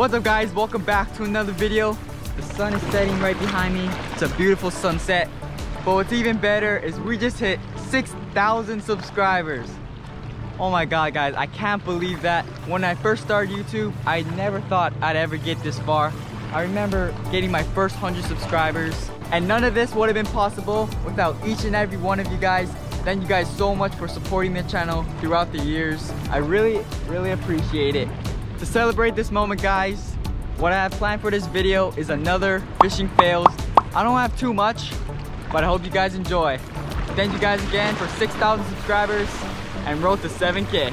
What's up guys, welcome back to another video. The sun is setting right behind me. It's a beautiful sunset. But what's even better is we just hit 6,000 subscribers. Oh my god guys, I can't believe that. When I first started YouTube, I never thought I'd ever get this far. I remember getting my first 100 subscribers. And none of this would have been possible without each and every one of you guys. Thank you guys so much for supporting the channel throughout the years. I really appreciate it. To celebrate this moment guys, what I have planned for this video is another fishing fails. I don't have too much, but I hope you guys enjoy. Thank you guys again for 6,000 subscribers and road to 7K.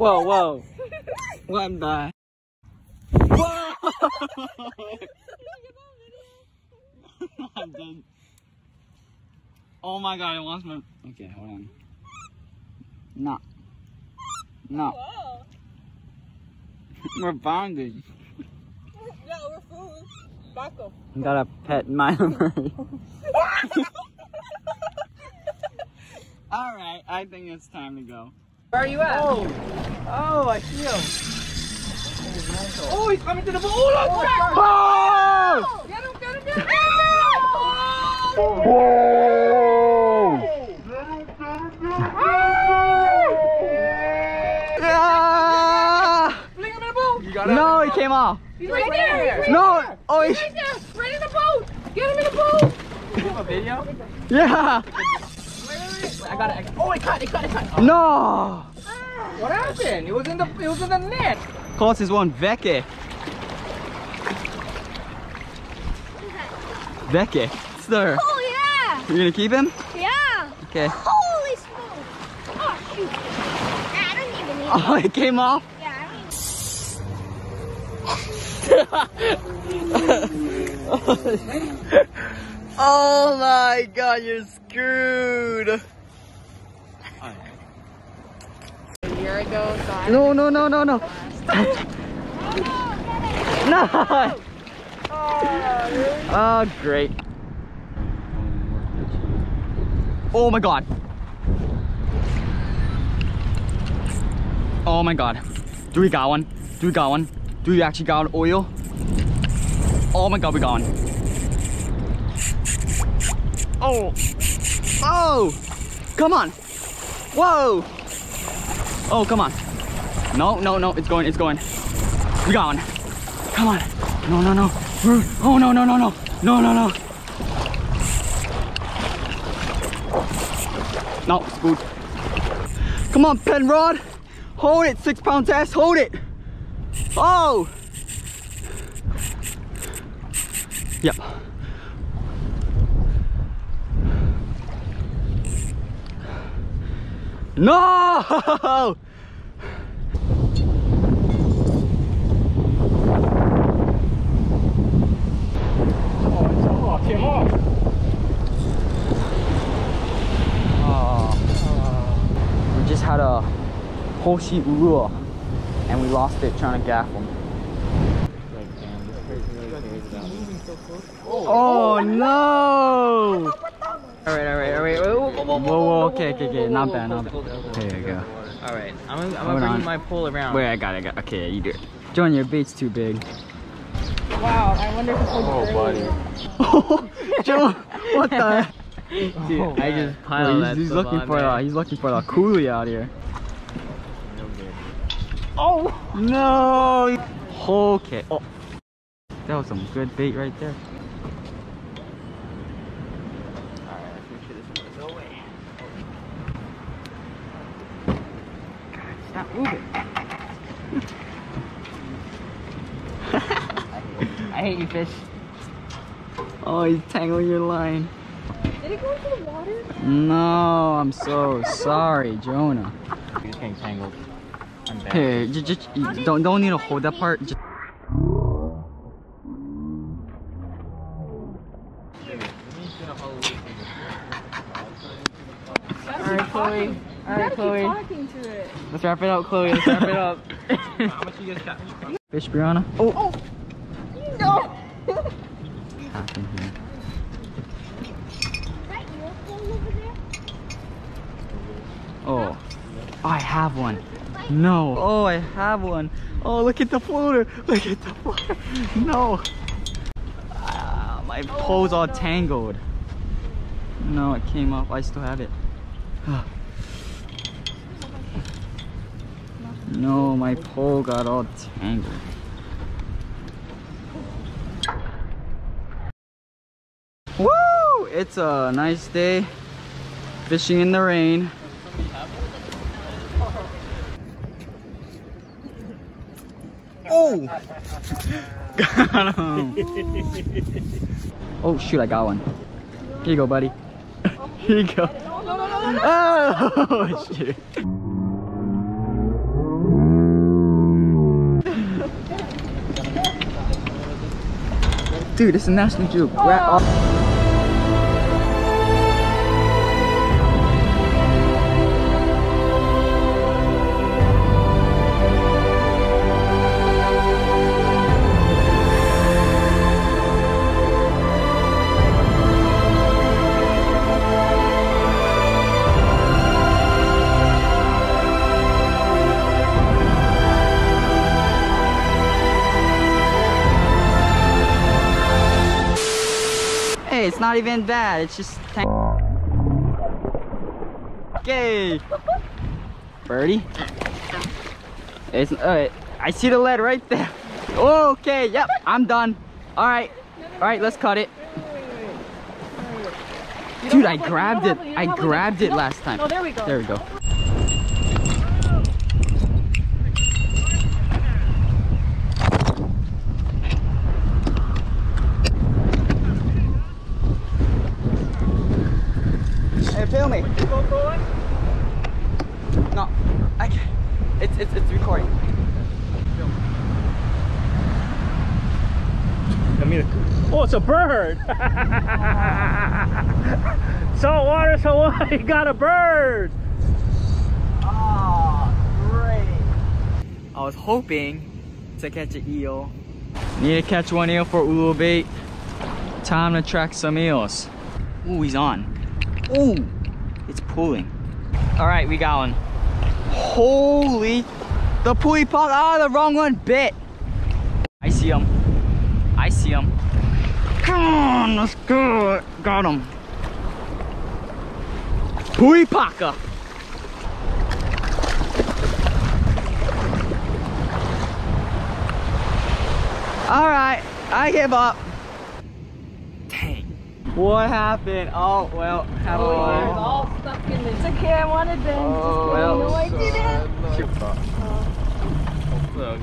Whoa, whoa. What the? I'm done. Oh my god, I lost my... Okay, hold on. No. No. Whoa. We're bonding. Yeah, we're food. Baco. Gotta pet my... Alright, I think it's time to go. Where are you at? Oh, oh I see him. Oh, he's coming to the boat. Oh, look! Oh, get him, get him, get him! Oh! Oh. No, he came off. He's right there. No, oh, he's right there. Right in the boat. Get him in the boat. You have a video? Yeah. I got it. Oh, it cut. No. What happened? It was in the net. Close is one Veke. Veke. It's there. Oh yeah. You're gonna keep him? Yeah. Okay. Holy smoke! Oh shoot! I don't even need it. Oh, it came off. Oh my god, you're screwed. A year ago, so I no. No. Oh, great. Oh my god. Oh my god. Do we got one? Do we got one? Do we actually got oil? Oh my god, we got one. Oh! Oh! Come on! Whoa! Oh, come on. No, it's going. We got one. Come on. No. Oh, no. No. No, it's good. Come on, Penrod. Hold it, 6 pound test, hold it. Oh! Yep. No! We just had a Hoshi Urua. And we lost it trying to gaff him. Oh no! Alright. Whoa, okay, not bad. There you go. Alright, I'm gonna bring my pole around. Wait, I got. Okay, you do it. John, your bait's too big. Wow, I wonder if it's buddy. John, what the heck? Dude, I just piled that. He's looking for the coolie out here. Oh no! Okay. Oh, that was some good bait right there. All right, let's make sure this one goes away. God, stop moving! I hate you, fish. Oh, he's tangling your line. Did it go into the water? No, I'm so sorry, Jonah. He's getting tangled. Hey, you don't need to hold that part. Just... All right, Chloe. Talking to it. Let's wrap it up, Chloe. Let's wrap it up. How much you guys got? Fish piranha. Oh. No. That eel over there? one. No. Oh, I have one. Oh, look at the floater. Look at the floater. No. My pole's all tangled. No, it came off. I still have it. No, my pole got all tangled. Woo! It's a nice day. Fishing in the rain. Oh! Got him. Oh shoot, I got one. Here you go, buddy. Here you go. Oh shoot. Dude, it's a national joke. We're at all it's not even bad, it's just okay. Birdie. It's I see the lead right there. Okay, yep, I'm done. Alright. Alright, let's cut it. Dude, I grabbed it. I grabbed it last time. Oh, there we go. There we go. Film me. No, I can't. It's recording. Oh, it's a bird. Saltwaters Hawaii got a bird. Oh, great. I was hoping to catch an eel. Need to catch one eel for ulu bait. Time to track some eels. Ooh, he's on. Ooh. It's pulling. All right, we got one. Holy, the pulley pop. Ah, the wrong one bit. I see him. I see him. Come on, let's go. Got him. Pulley paka. All right, I give up. What happened? Oh, well, have oh, a you're all stuck in this. It's okay, I wanted them. Oh, well, no, I didn't.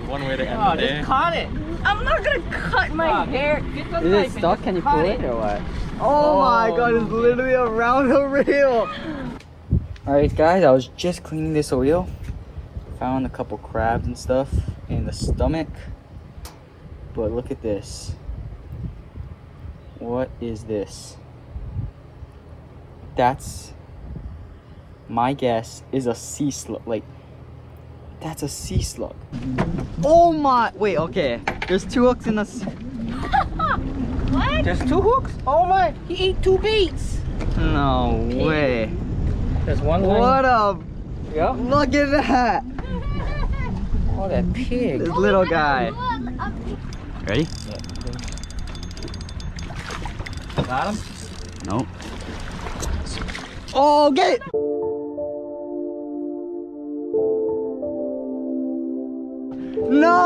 One way to end the day. Just caught it. I'm not going to cut my hair. Is it stuck? Can you pull it or what? Oh my god, it's literally around the reel. Alright guys, I was just cleaning this reel. Found a couple crabs and stuff in the stomach. But look at this. What is this? That's my guess is a sea slug. Like that's a sea slug. Oh my! Wait, okay. There's two hooks in the. What? There's two hooks? Oh my! He ate two baits. No way. There's one. What up? Yeah. Look at that. Oh, that pig. This little guy. Ready? Yeah. Got him? Nope. Oh, get it! No!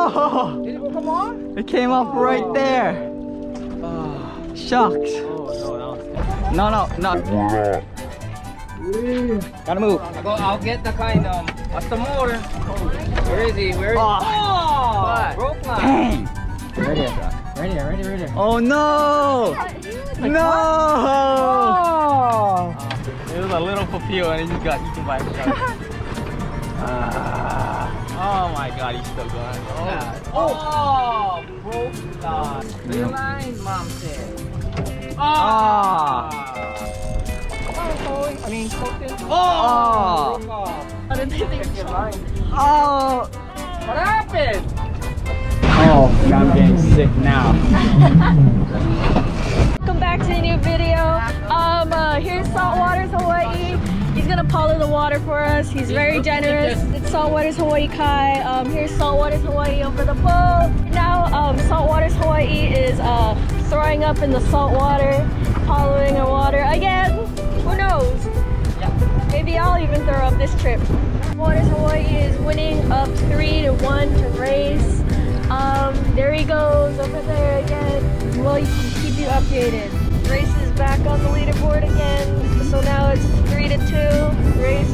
Did it come on? It came off right there. Oh, shucks. Oh, no. Gotta move. I'll get the kind of. What's the motor? Where is he? Where is he? Oh! Broke line. Dang! Right here. Oh no! Like, no! Oh. It was a little papillo and he just got eaten by a shark. Oh my god, he's still going. Oh! Broke line. Real line, mom said. I mean, coconut. Oh! How did they think of your line? Oh! What happened? Oh, I'm getting sick now. Welcome back to a new video. Here's Saltwaters Hawaii. He's gonna poly the water for us. He's very generous. It's Saltwaters Hawaii Kai. Here's Saltwaters Hawaii over the boat. Now Saltwaters Hawaii is throwing up in the salt water, poloing our water again. Who knows? Yeah. Maybe I'll even throw up this trip. Saltwaters Hawaii is winning up 3-1 to race. There he goes over there again. Well, you can keep you updated. Race is back on the leaderboard again, so now it's 3-2. Race,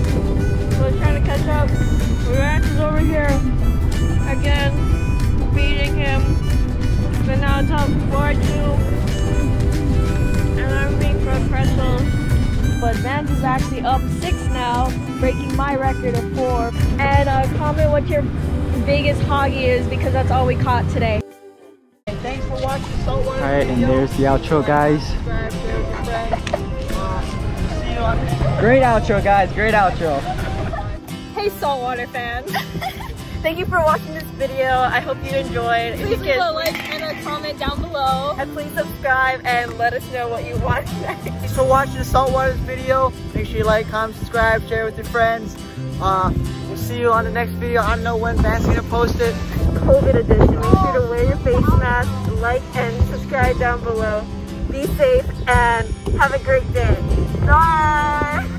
we're trying to catch up. Rax is over here again, beating him. So now it's up 4-2, and I'm being professional. But Vance is actually up 6 now, breaking my record of 4. And comment what your biggest hoggy is, because that's all we caught today. Thanks for watching Saltwaters. Alright, and there's the outro, guys. Great outro, guys. Great outro. Hey, Saltwater fans. Thank you for watching this video. I hope you enjoyed. Please leave a like and a comment down below. And please subscribe and let us know what you want next. Thanks for watching the Saltwaters video. Make sure you like, comment, subscribe, share with your friends. We'll see you on the next video. I don't know when Vance's gonna post it. COVID edition. Make sure to wear your face mask, like, and subscribe down below. Be safe and have a great day. Bye!